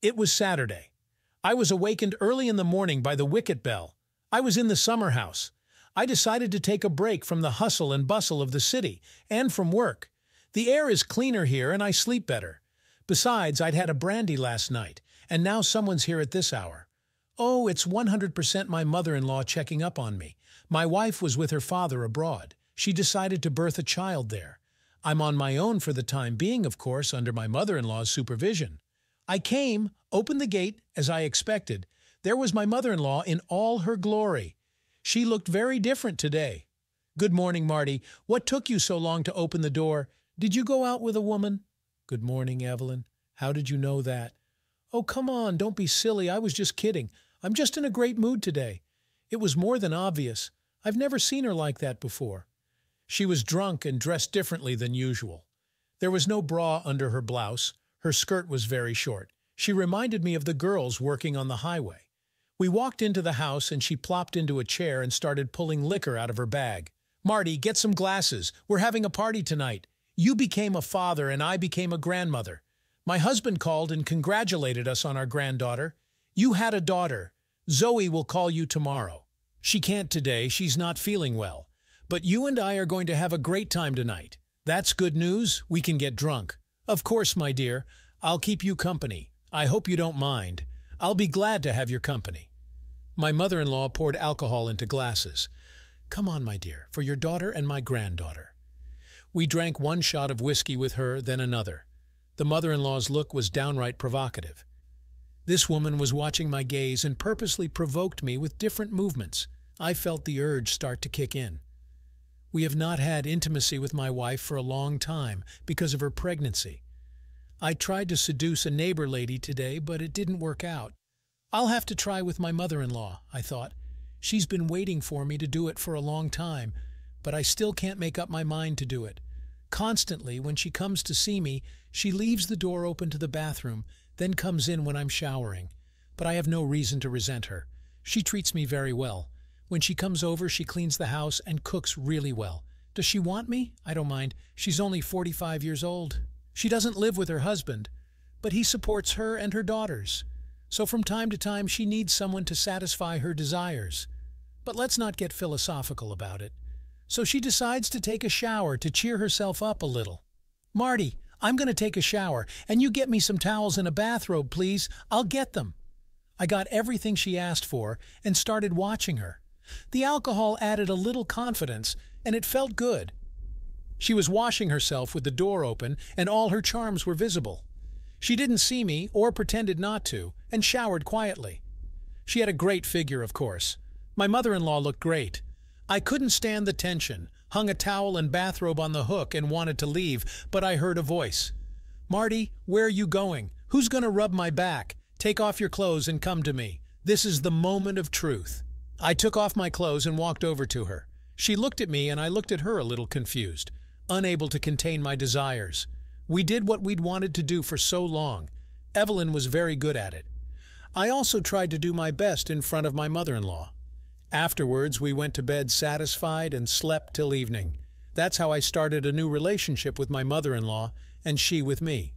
It was Saturday. I was awakened early in the morning by the wicket bell. I was in the summer house. I decided to take a break from the hustle and bustle of the city and from work. The air is cleaner here and I sleep better. Besides, I'd had a brandy last night, and now someone's here at this hour. Oh, it's 100% my mother-in-law checking up on me. My wife was with her father abroad. She decided to birth a child there. I'm on my own for the time being, of course, under my mother-in-law's supervision. I came, opened the gate, as I expected. There was my mother-in-law in all her glory. She looked very different today. Good morning, Marty. What took you so long to open the door? Did you go out with a woman? Good morning, Evelyn. How did you know that? Oh, come on, don't be silly. I was just kidding. I'm just in a great mood today. It was more than obvious. I've never seen her like that before. She was drunk and dressed differently than usual. There was no bra under her blouse. Her skirt was very short. She reminded me of the girls working on the highway. We walked into the house and she plopped into a chair and started pulling liquor out of her bag. Marty, get some glasses. We're having a party tonight. You became a father and I became a grandmother. My husband called and congratulated us on our granddaughter. You had a daughter. Zoe will call you tomorrow. She can't today. She's not feeling well. But you and I are going to have a great time tonight. That's good news. We can get drunk. Of course, my dear. I'll keep you company. I hope you don't mind. I'll be glad to have your company. My mother-in-law poured alcohol into glasses. Come on, my dear, for your daughter and my granddaughter. We drank one shot of whiskey with her, then another. The mother-in-law's look was downright provocative. This woman was watching my gaze and purposely provoked me with different movements. I felt the urge start to kick in. We have not had intimacy with my wife for a long time because of her pregnancy. I tried to seduce a neighbor lady today, but it didn't work out. I'll have to try with my mother-in-law, I thought. She's been waiting for me to do it for a long time, but I still can't make up my mind to do it. Constantly, when she comes to see me, she leaves the door open to the bathroom, then comes in when I'm showering. But I have no reason to resent her. She treats me very well. When she comes over, she cleans the house and cooks really well. Does she want me? I don't mind. She's only 45 years old. She doesn't live with her husband, but he supports her and her daughters. So from time to time, she needs someone to satisfy her desires. But let's not get philosophical about it. So she decides to take a shower to cheer herself up a little. Marty, I'm going to take a shower, and you get me some towels and a bathrobe, please. I'll get them. I got everything she asked for and started watching her. The alcohol added a little confidence, and it felt good. She was washing herself with the door open, and all her charms were visible. She didn't see me, or pretended not to, and showered quietly. She had a great figure, of course. My mother-in-law looked great. I couldn't stand the tension, hung a towel and bathrobe on the hook and wanted to leave, but I heard a voice. Marty, where are you going? Who's going to rub my back? Take off your clothes and come to me. This is the moment of truth. I took off my clothes and walked over to her. She looked at me and I looked at her a little confused, unable to contain my desires. We did what we'd wanted to do for so long. Evelyn was very good at it. I also tried to do my best in front of my mother-in-law. Afterwards, we went to bed satisfied and slept till evening. That's how I started a new relationship with my mother-in-law and she with me.